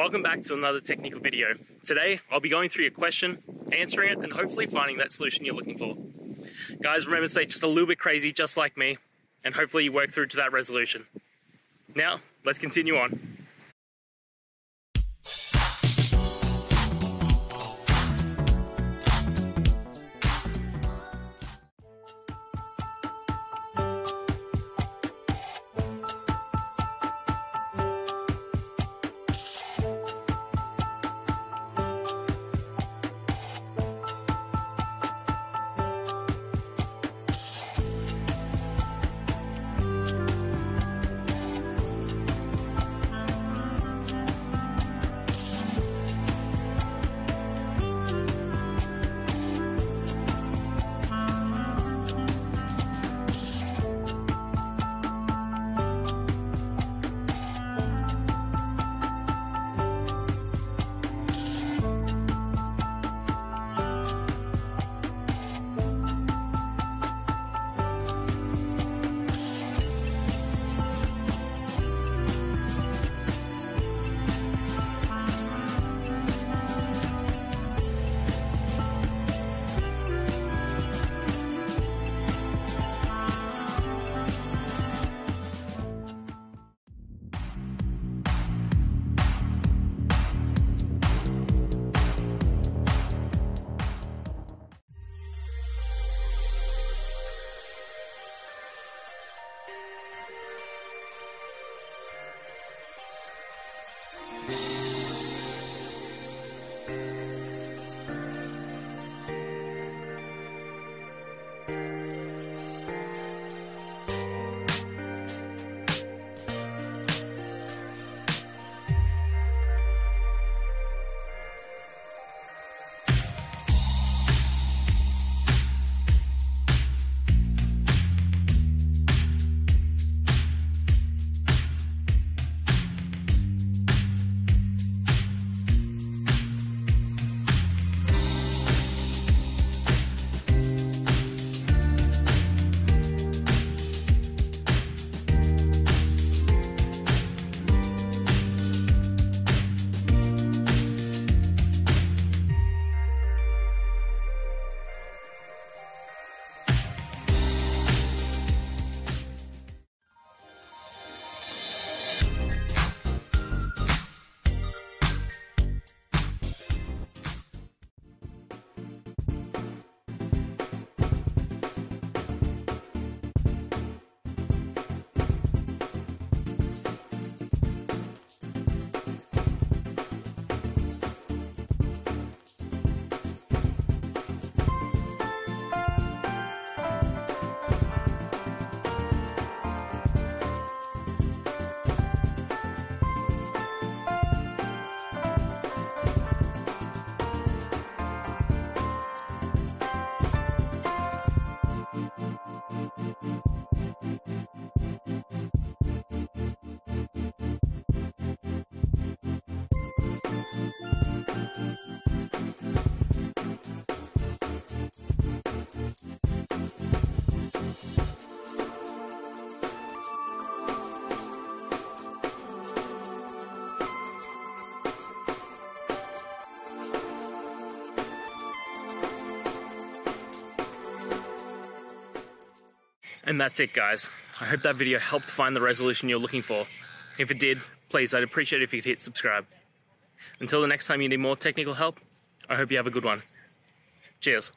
Welcome back to another technical video. Today, I'll be going through your question, answering it, and hopefully finding that solution you're looking for. Guys, remember to stay just a little bit crazy, just like me, and hopefully you work through to that resolution. Now, let's continue on. And that's it, guys. I hope that video helped find the resolution you're looking for. If it did, please, I'd appreciate it if you could hit subscribe. Until the next time you need more technical help, I hope you have a good one. Cheers.